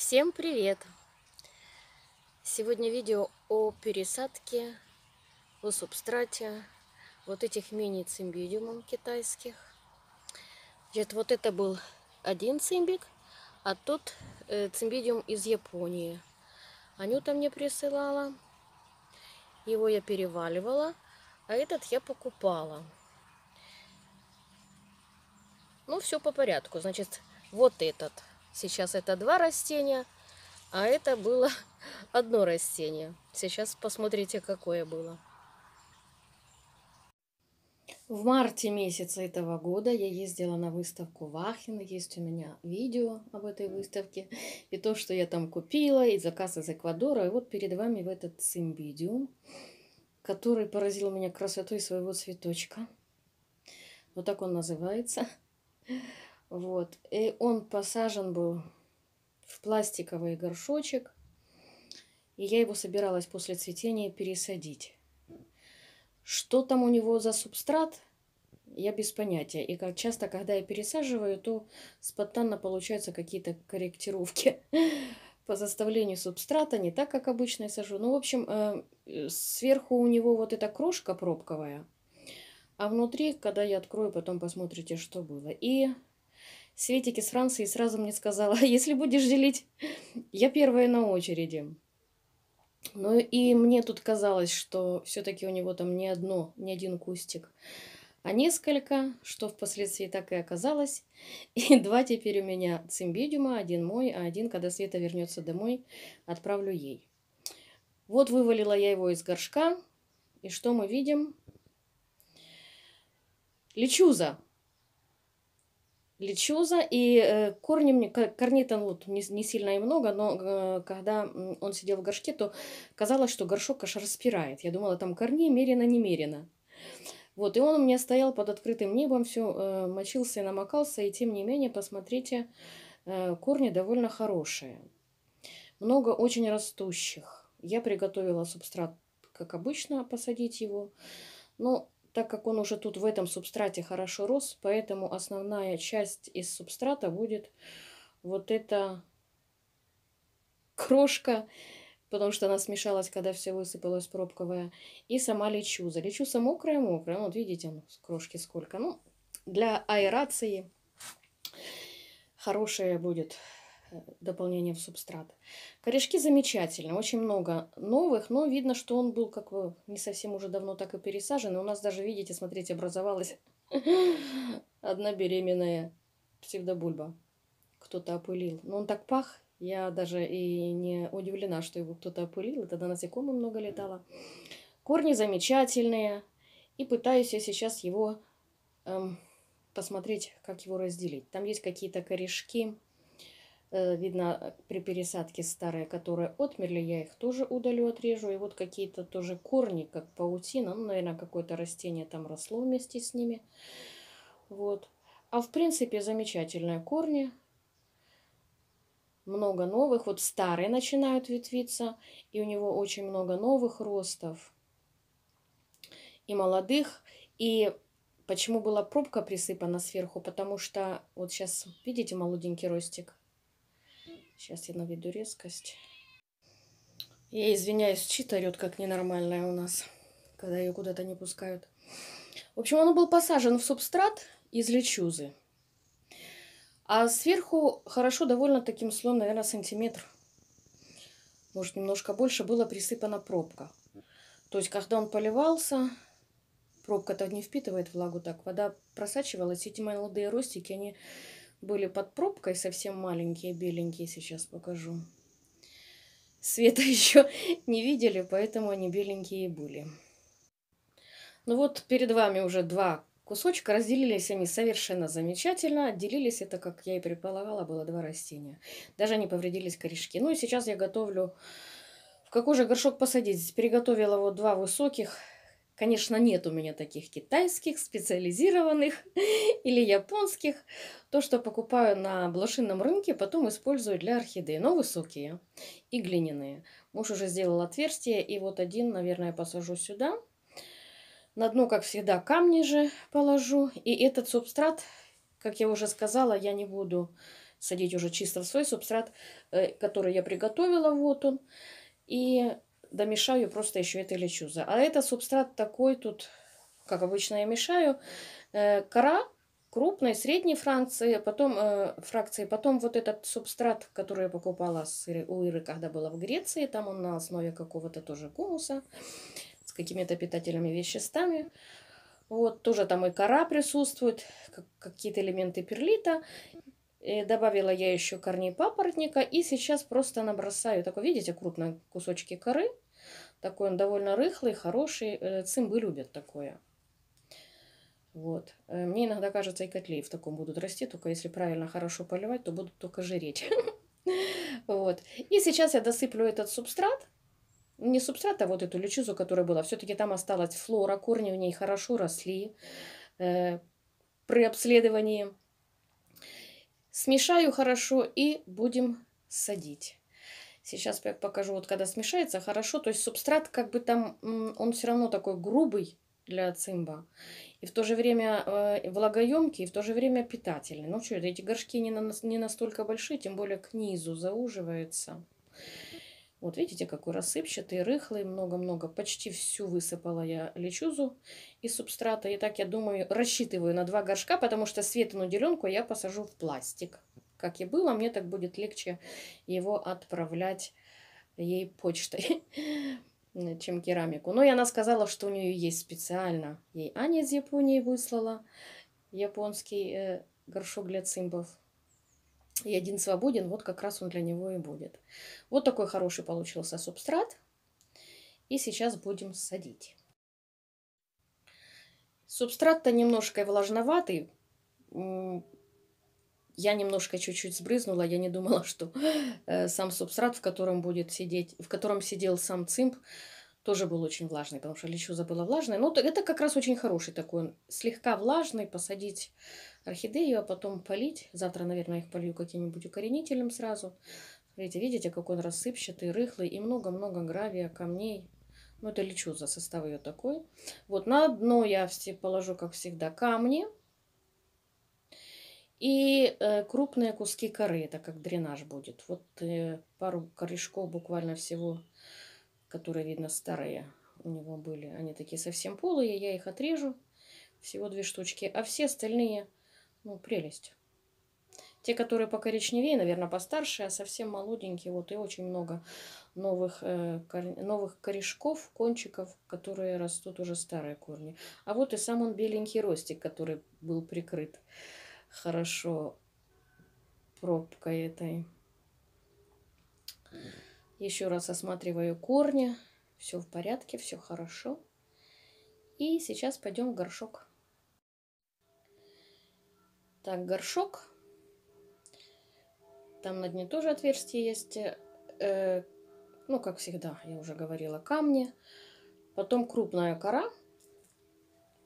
Всем привет! Сегодня видео о пересадке, о субстрате вот этих мини-цимбидиумов китайских. Значит, вот это был один цимбик, а тот цимбидиум из Японии. Анюта мне присылала, его я переваливала, а этот я покупала. Ну, все по порядку. Значит, вот этот. Сейчас это два растения, а это было одно растение. Сейчас посмотрите, какое было. В марте месяца этого года я ездила на выставку Вахин. Есть у меня видео об этой выставке. И то, что я там купила, и заказ из Эквадора. И вот перед вами в этот цимбидиум, который поразил меня красотой своего цветочка. Вот так он называется. Вот, и он посажен был в пластиковый горшочек, и я его собиралась после цветения пересадить. Что там у него за субстрат, я без понятия. И как часто, когда я пересаживаю, то спонтанно получаются какие-то корректировки по составлению субстрата, не так, как обычно я сажу. Ну, в общем, сверху у него вот эта крошка пробковая, а внутри, когда я открою, потом посмотрите, что было. И Светик из Франции сразу мне сказала: если будешь делить, я первая на очереди. Ну и мне тут казалось, что все-таки у него там не один кустик, а несколько, что впоследствии так и оказалось. И два теперь у меня цимбидиума, один мой, а один, когда Света вернется домой, отправлю ей. Вот вывалила я его из горшка, и что мы видим? Лечуза. Лечуза, и корней там вот не сильно и много, но когда он сидел в горшке, то казалось, что горшок аж распирает. Я думала, там корней мерено-немерено. Вот, и он у меня стоял под открытым небом, все мочился и намокался, и тем не менее, посмотрите, корни довольно хорошие. Много очень растущих. Я приготовила субстрат, как обычно, посадить его, но так как он уже тут в этом субстрате хорошо рос, поэтому основная часть из субстрата будет вот эта крошка, потому что она смешалась, когда все высыпалось пробковое, и сама лечуза. Лечуза мокрая-мокрая, вот видите, крошки сколько. Ну, для аэрации хорошее будет дополнение в субстрат. Корешки замечательные, очень много новых, но видно, что он был как бы не совсем уже давно так и пересажен. И у нас даже, видите, смотрите, образовалась одна беременная псевдобульба. Кто-то опылил. Но он так пах, я даже и не удивлена, что его кто-то опылил. И тогда насекомых много летало. Корни замечательные. И пытаюсь я сейчас его посмотреть, как его разделить. Там есть какие-то корешки. Видно, при пересадке старые, которые отмерли, я их тоже удалю, отрежу. И вот какие-то тоже корни, как паутина. Ну, наверное, какое-то растение там росло вместе с ними. Вот. А в принципе, замечательные корни. Много новых. Вот старые начинают ветвиться. И у него очень много новых ростов. И молодых. И почему была пробка присыпана сверху? Потому что вот сейчас, видите, молоденький ростик. Сейчас я наведу резкость. Я извиняюсь, чит орёт как ненормальная у нас, когда ее куда-то не пускают. В общем, он был посажен в субстрат из лечузы. А сверху хорошо, довольно таким слоем, наверное, сантиметр, может, немножко больше, была присыпана пробка. То есть, когда он поливался, пробка-то не впитывает влагу так. Вода просачивалась, эти молодые ростики, они были под пробкой, совсем маленькие, беленькие, сейчас покажу. Света еще не видели, поэтому они беленькие были. Ну вот, перед вами уже два кусочка. Разделились они совершенно замечательно. Отделились, это, как я и предполагала, было два растения. Даже не повредились корешки. Ну и сейчас я готовлю, в какой же горшок посадить. Приготовила вот два высоких. Конечно, нет у меня таких китайских, специализированных или японских. То, что покупаю на блошином рынке, потом использую для орхидеи. Но высокие и глиняные. Муж уже сделал отверстие. И вот один, наверное, посажу сюда. На дно, как всегда, камни же положу. И этот субстрат, как я уже сказала, я не буду садить уже чисто в свой субстрат, который я приготовила, вот он. И домешаю просто еще этой лечузы. А это субстрат такой тут, как обычно я мешаю, кора крупной, средней фракции, потом, вот этот субстрат, который я покупала у Иры, когда была в Греции, там он на основе какого-то тоже гумуса, с какими-то питательными веществами. Вот, тоже там и кора присутствует, какие-то элементы перлита. И добавила я еще корней папоротника. И сейчас просто набросаю, такой, видите, крупные кусочки коры. Такой он довольно рыхлый, хороший. Цимбы любят такое. Вот. Мне иногда кажется, и котлеи в таком будут расти. Только если правильно, хорошо поливать, то будут только жиреть. Вот. И сейчас я досыплю этот субстрат. Не субстрат, а вот эту лечузу, которая была. Все-таки там осталась флора, корни в ней хорошо росли при обследовании. Смешаю хорошо и будем садить. Сейчас я покажу, вот когда смешается хорошо, то есть субстрат как бы там, он все равно такой грубый для цимба. И в то же время влагоемкий, и в то же время питательный. Ну что, эти горшки не настолько большие, тем более к низу зауживается. Вот видите, какой рассыпчатый, рыхлый, много-много. Почти всю высыпала я лечузу из субстрата. И так, я думаю, рассчитываю на 2 горшка, потому что Светину деленку я посажу в пластик. Как и было, мне так будет легче его отправлять ей почтой, чем керамику. Но и она сказала, что у нее есть специально. Ей Аня из Японии выслала японский горшок для цимбов. И один свободен, вот как раз он для него и будет. Вот такой хороший получился субстрат. И сейчас будем садить. Субстрат-то немножко влажноватый. Я немножко чуть-чуть сбрызнула. Я не думала, что сам субстрат, в котором будет сидеть, в котором сидел сам цимб, тоже был очень влажный, потому что лечуза была влажная. Но это как раз очень хороший такой, слегка влажный, посадить орхидею, а потом полить. Завтра, наверное, их полью каким-нибудь укоренителем сразу. Смотрите, видите, какой он рассыпчатый, рыхлый и много-много гравия, камней. Ну, это лечуза, состав ее такой. Вот на дно я положу, как всегда, камни и крупные куски коры. Это как дренаж будет. Вот пару корешков буквально всего, которые, видно, старые у него были. Они такие совсем полые, я их отрежу. Всего 2 штучки. А все остальные, ну, прелесть. Те, которые покоричневее, наверное, постарше, а совсем молоденькие. Вот и очень много новых корешков, кончиков, которые растут уже старые корни. А вот и сам он беленький ростик, который был прикрыт хорошо пробкой этой. Еще раз осматриваю корни. Все в порядке, все хорошо. И сейчас пойдем в горшок. Так, горшок. Там на дне тоже отверстие есть. Ну, как всегда, я уже говорила, камни. Потом крупная кора.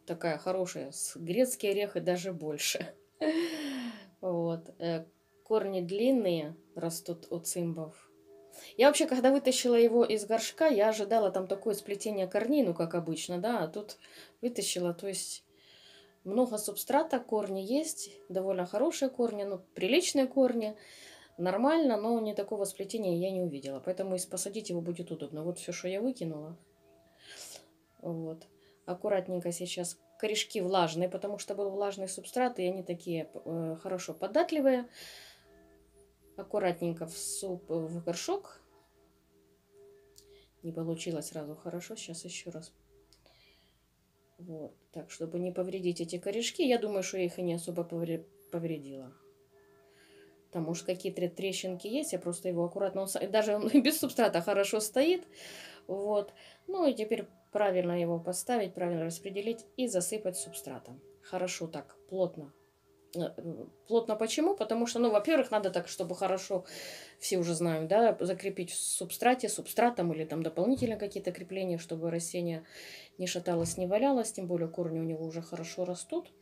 Такая хорошая, с грецкие орехи даже больше. Вот. Корни длинные растут у цимбов. Я вообще, когда вытащила его из горшка, я ожидала там такое сплетение корней, ну, как обычно, да, а тут вытащила, то есть много субстрата, корни есть, довольно хорошие корни, ну, приличные корни, нормально, но не такого сплетения я не увидела, поэтому посадить его будет удобно. Вот все, что я выкинула. Вот. Аккуратненько сейчас. Корешки влажные, потому что был влажный субстрат, и они такие хорошо податливые. Аккуратненько в горшок. Не получилось сразу хорошо. Сейчас еще раз. Вот. Так, чтобы не повредить эти корешки. Я думаю, что я их и не особо повредила. Там уж какие-то трещинки есть. Я просто его аккуратно... Даже он без субстрата хорошо стоит. Вот. Ну и теперь правильно его поставить, правильно распределить и засыпать субстратом. Хорошо так, плотно. Плотно почему? Потому что, ну, во-первых, надо так, чтобы хорошо, все уже знаем, да, закрепить в субстрате, субстратом или там дополнительно какие-то крепления, чтобы растение не шаталось, не валялось, тем более корни у него уже хорошо растут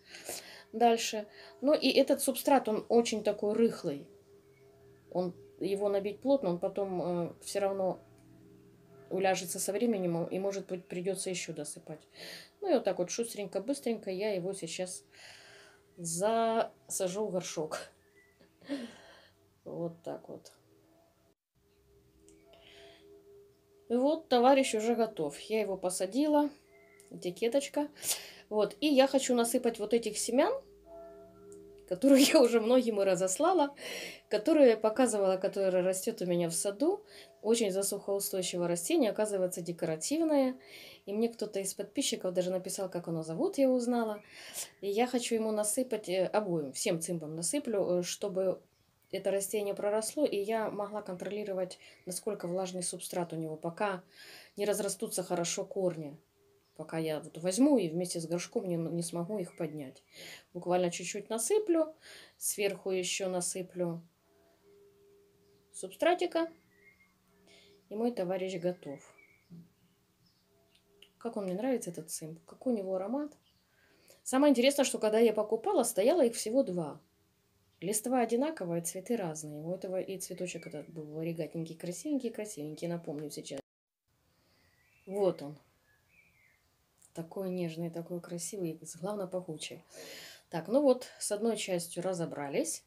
дальше. Ну, и этот субстрат, он очень такой рыхлый. Он, его набить плотно, он потом все равно уляжется со временем и, может быть, придется еще досыпать. Ну, и вот так вот шустренько, быстренько я его сейчас засажу в горшок. Вот так вот. И вот товарищ уже готов. Я его посадила. Этикеточка. Вот. И я хочу насыпать вот этих семян, которую я уже многим и разослала, которую я показывала, которая растет у меня в саду. Очень засухоустойчивое растение, оказывается, декоративное. И мне кто-то из подписчиков даже написал, как оно зовут, я узнала. И я хочу ему насыпать, обоим, всем цимбам насыплю, чтобы это растение проросло, и я могла контролировать, насколько влажный субстрат у него, пока не разрастутся хорошо корни. Пока я вот возьму и вместе с горшком не смогу их поднять. Буквально чуть-чуть насыплю. Сверху еще насыплю субстратика. И мой товарищ готов. Как он мне нравится, этот цимб. Какой у него аромат. Самое интересное, что когда я покупала, стояло их всего 2. Листва одинаковые, цветы разные. У этого и цветочек этот был регатенький, красивенький, напомню сейчас. Вот он. Такой нежный, такой красивый, главное, пахучий. Так, ну вот, с одной частью разобрались.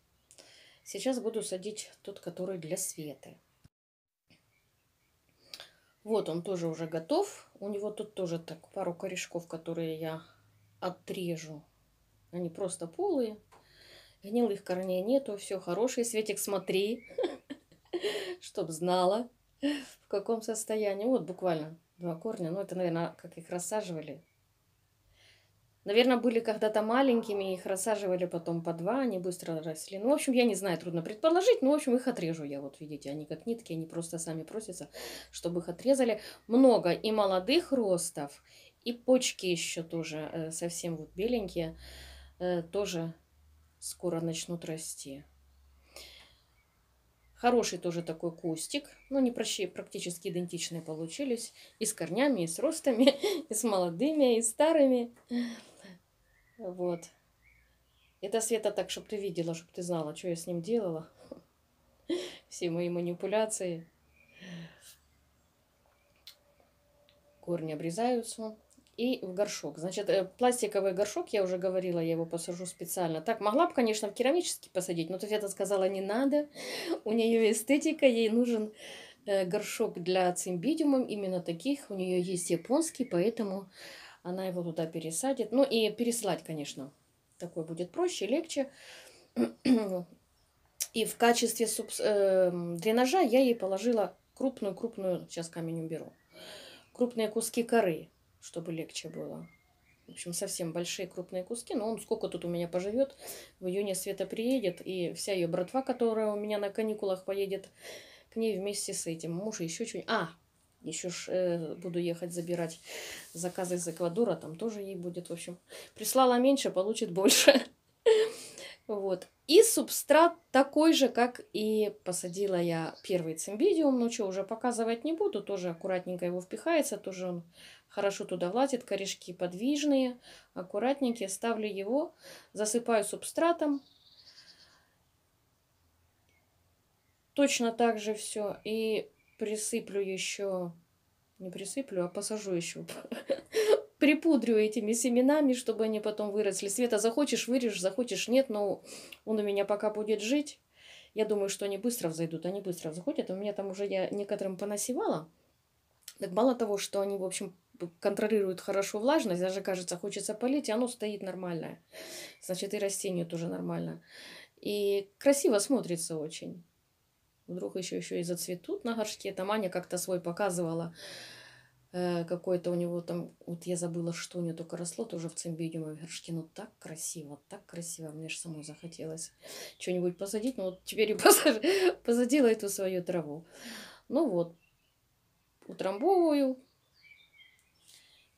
Сейчас буду садить тот, который для Светы. Вот он тоже уже готов. У него тут тоже так пару корешков, которые я отрежу. Они просто полые. Гнилых корней нету, все хорошее. Светик, смотри, чтоб знала, в каком состоянии. Вот буквально 2 корня. Ну, это, наверное, как их рассаживали. Наверное, были когда-то маленькими, их рассаживали потом по 2, они быстро росли. Ну, в общем, я не знаю, трудно предположить, но, в общем, их отрежу я. Вот, видите, они как нитки, они просто сами просятся, чтобы их отрезали. Много и молодых ростов, и почки еще тоже совсем вот беленькие, тоже скоро начнут расти. Хороший тоже такой кустик, но они практически идентичные получились. И с корнями, и с ростами, и с молодыми, и с старыми. Вот. Это Света так, чтобы ты видела, чтобы ты знала, что я с ним делала. Все мои манипуляции. Корни обрезаются. И в горшок. Значит, пластиковый горшок, я уже говорила, я его посажу специально. Так, могла бы, конечно, в керамический посадить, но Света сказала, не надо. У нее эстетика, ей нужен горшок для цимбидиума, именно таких. У нее есть японский, поэтому она его туда пересадит. Ну и пересылать, конечно, такой будет проще, легче. И в качестве дренажа я ей положила крупную, сейчас камень уберу, крупные куски коры, чтобы легче было. В общем, совсем большие крупные куски. Но он сколько тут у меня поживет. В июне Света приедет. И вся ее братва, которая у меня на каникулах, поедет к ней вместе с этим. Муж еще что-нибудь. Еще ж, буду ехать забирать заказы из Эквадора. Там тоже ей будет. В общем, прислала меньше, получит больше. Вот. И субстрат такой же, как и посадила я первый цимбидиум. Ну что, уже показывать не буду. Тоже аккуратненько его впихается. Тоже он хорошо туда влазит. Корешки подвижные, аккуратненькие. Ставлю его, засыпаю субстратом. Точно так же все. И присыплю еще... Не присыплю, а посажу еще... Припудрю этими семенами, чтобы они потом выросли. Света, захочешь — вырежь, захочешь — нет, но он у меня пока будет жить. Я думаю, что они быстро взойдут, они быстро заходят. У меня там уже я некоторым понасевала. Так мало того, что они, в общем, контролируют хорошо влажность, даже, кажется, хочется полить, и оно стоит нормальное. Значит, и растению тоже нормально. И красиво смотрится очень. Вдруг еще и зацветут на горшке. Там Аня как-то свой показывала. Какой-то у него там, вот я забыла, что у него только росло, тоже в цимбидиуме в горшке. Ну так красиво, мне же самой захотелось что-нибудь посадить. Ну вот теперь и посадила эту свою траву. Ну вот, утрамбовываю.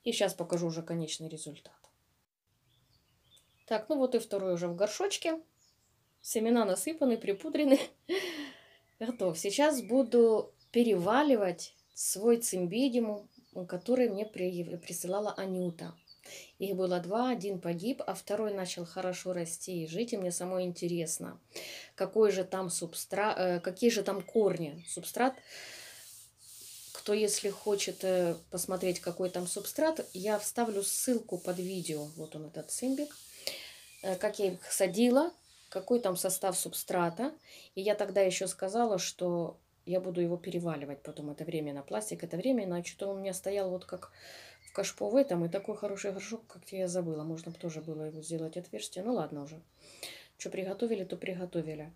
И сейчас покажу уже конечный результат. Так, ну вот и второй уже в горшочке. Семена насыпаны, припудрены. Готов. Сейчас буду переваливать свой цимбидиум, который мне присылала Анюта. Их было 2, один погиб, а второй начал хорошо расти и жить. И мне самой интересно, какой же там субстрат, какие же там корни. Субстрат, кто если хочет посмотреть, какой там субстрат, я вставлю ссылку под видео. Вот он, этот цимбик, как я их садила, какой там состав субстрата. И я тогда еще сказала, что я буду его переваливать потом. Это временно. Пластик это временно. А что-то он у меня стоял вот как в кашпо в этом. И такой хороший горшок, как я забыла. Можно бы тоже было его сделать отверстие. Ну ладно уже. Что приготовили, то приготовили.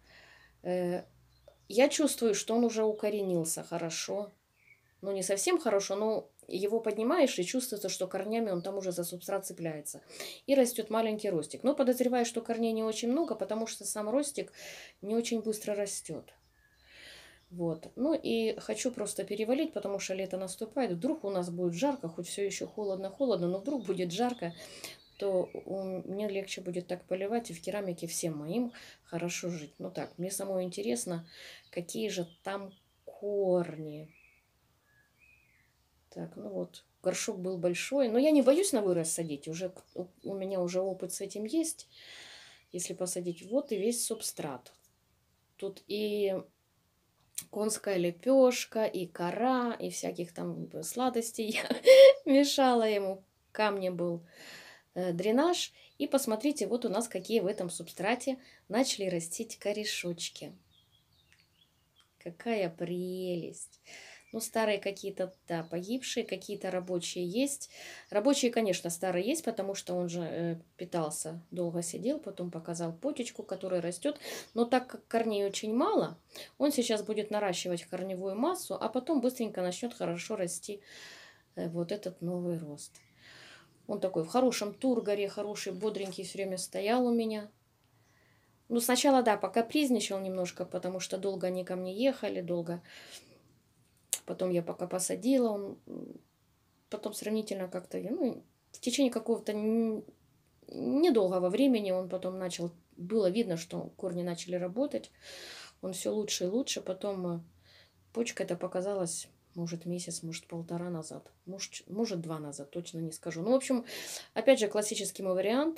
Я чувствую, что он уже укоренился хорошо. Ну, не совсем хорошо, но его поднимаешь, и чувствуется, что корнями он там уже за субстрат цепляется. И растет маленький ростик. Но подозреваю, что корней не очень много, потому что сам ростик не очень быстро растет. Вот. Ну и хочу просто перевалить, потому что лето наступает. Вдруг у нас будет жарко, хоть все еще холодно-холодно, но вдруг будет жарко, то мне легче будет так поливать, и в керамике всем моим хорошо жить. Ну так, мне самой интересно, какие же там корни. Так, ну вот, горшок был большой. Но я не боюсь на вырос садить. Уже, у меня уже опыт с этим есть. Если посадить, вот и весь субстрат. Тут и конская лепешка, и кора, и всяких там сладостей. Я мешала ему. Камни был дренаж. И посмотрите, вот у нас какие в этом субстрате начали растить корешочки. Какая прелесть! Ну, старые какие-то, да, погибшие, какие-то рабочие есть. Рабочие, конечно, старые есть, потому что он же питался, долго сидел, потом показал почечку, которая растет. Но так как корней очень мало, он сейчас будет наращивать корневую массу, а потом быстренько начнет хорошо расти вот этот новый рост. Он такой в хорошем тургаре, хороший, бодренький, все время стоял у меня. Ну, сначала, да, покапризничал немножко, потому что долго они ко мне ехали, долго... Потом я пока посадила, он потом сравнительно как-то, ну, в течение какого-то недолгого времени он потом начал, было видно, что корни начали работать, он все лучше и лучше, потом почка это показалась, может, месяц, может, полтора назад, может, два назад, точно не скажу. Ну, в общем, опять же, классический мой вариант,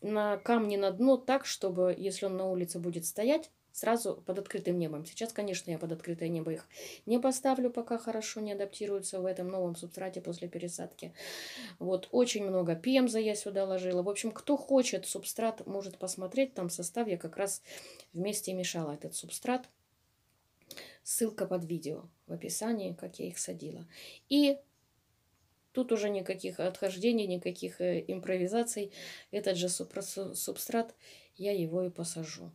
на камни на дно так, чтобы, если он на улице будет стоять, сразу под открытым небом. Сейчас, конечно, я под открытое небо их не поставлю, пока хорошо не адаптируются в этом новом субстрате после пересадки. Вот, очень много пемза я сюда ложила. В общем, кто хочет субстрат, может посмотреть. Там состав я как раз вместе мешала этот субстрат. Ссылка под видео в описании, как я их садила. И тут уже никаких отхождений, никаких импровизаций. Этот же субстрат, я его и посажу.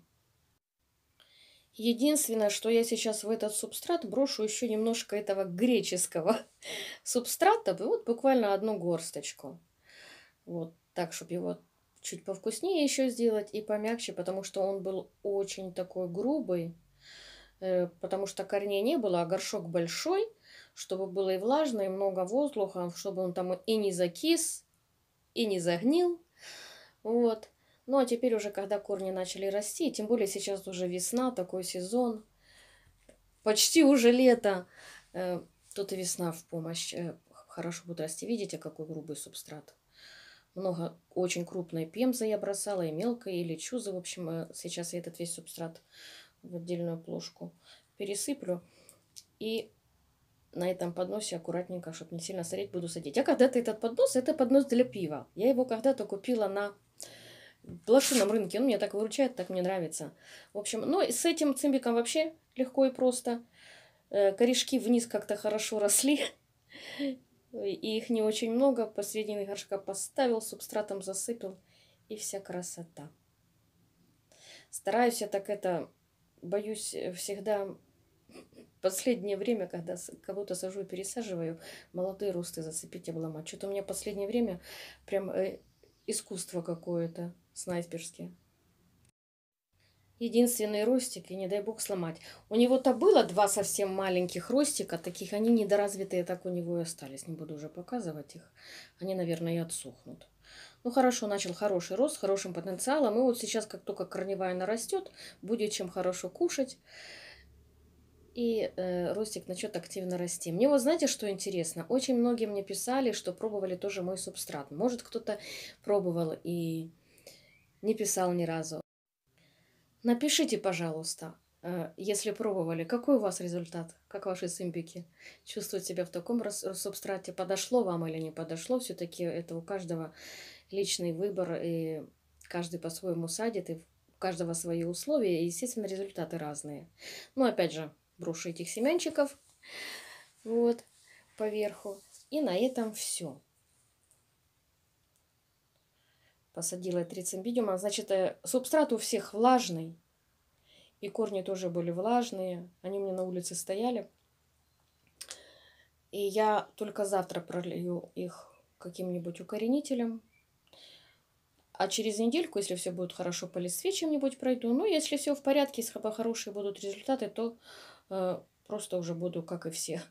Единственное, что я сейчас в этот субстрат брошу еще немножко этого греческого субстрата, вот буквально одну горсточку. Вот так, чтобы его чуть повкуснее еще сделать и помягче, потому что он был очень такой грубый, потому что корней не было, а горшок большой, чтобы было и влажно, и много воздуха, чтобы он там и не закис, и не загнил. Вот. Ну, а теперь уже, когда корни начали расти, тем более сейчас уже весна, такой сезон, почти уже лето, тут и весна в помощь, хорошо будет расти. Видите, какой грубый субстрат? Много очень крупной пемзы я бросала, и мелкой, и лечузы. В общем, сейчас я этот весь субстрат в отдельную плошку пересыплю. И на этом подносе аккуратненько, чтобы не сильно сорить, буду садить. А когда-то этот поднос, это поднос для пива. Я его когда-то купила на... в блошином рынке. Он меня так выручает, так мне нравится. В общем, ну и с этим цимбиком вообще легко и просто. Корешки вниз как-то хорошо росли. И их не очень много. Посредине горшка поставил, субстратом засыпал. И вся красота. Стараюсь я так это... Боюсь всегда... Последнее время, когда кого-то сажу и пересаживаю, молодые росты зацепить, обломать. Что-то у меня последнее время прям... искусство какое-то снайперское. Единственный ростик, и не дай бог сломать. У него-то было два совсем маленьких ростика, таких они недоразвитые, так у него и остались. Не буду уже показывать их. Они, наверное, и отсохнут. Ну хорошо, начал хороший рост, с хорошим потенциалом. И вот сейчас, как только корневая нарастет, будет чем хорошо кушать. И ростик начнет активно расти. Мне вот знаете, что интересно? Очень многие мне писали, что пробовали тоже мой субстрат. Может, кто-то пробовал и не писал ни разу. Напишите, пожалуйста, если пробовали, какой у вас результат? Как ваши цимбики чувствуют себя в таком субстрате? Подошло вам или не подошло? Все-таки это у каждого личный выбор, и каждый по-своему садит, и каждого свои условия, и, естественно, результаты разные. Но опять же, брошу этих семянчиков вот поверху. И на этом все. Посадила 3 цимбидиума. Значит, субстрат у всех влажный. И корни тоже были влажные. Они у меня на улице стояли. И я только завтра пролью их каким-нибудь укоренителем. А через недельку, если все будет хорошо, по листве чем-нибудь пройду. Ну, если все в порядке, если хорошие будут результаты, то просто уже буду, как и все,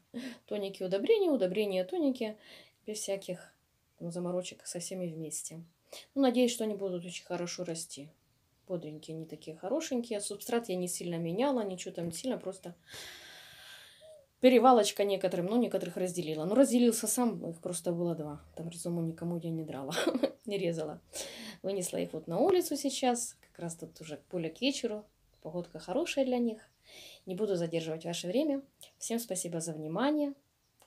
тоники удобрения, тоники, без всяких заморочек, со всеми вместе. Ну, надеюсь, что они будут очень хорошо расти. Бодренькие, они такие хорошенькие. Субстрат я не сильно меняла, ничего там не сильно, просто перевалочка некоторым, но некоторых разделила. Но разделился сам, их просто было 2. Там разуму никому я не драла, не резала. Вынесла их вот на улицу сейчас, как раз тут уже поле к вечеру. Погодка хорошая для них. Не буду задерживать ваше время. Всем спасибо за внимание.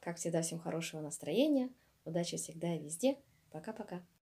Как всегда, всем хорошего настроения. Удачи всегда и везде. Пока-пока.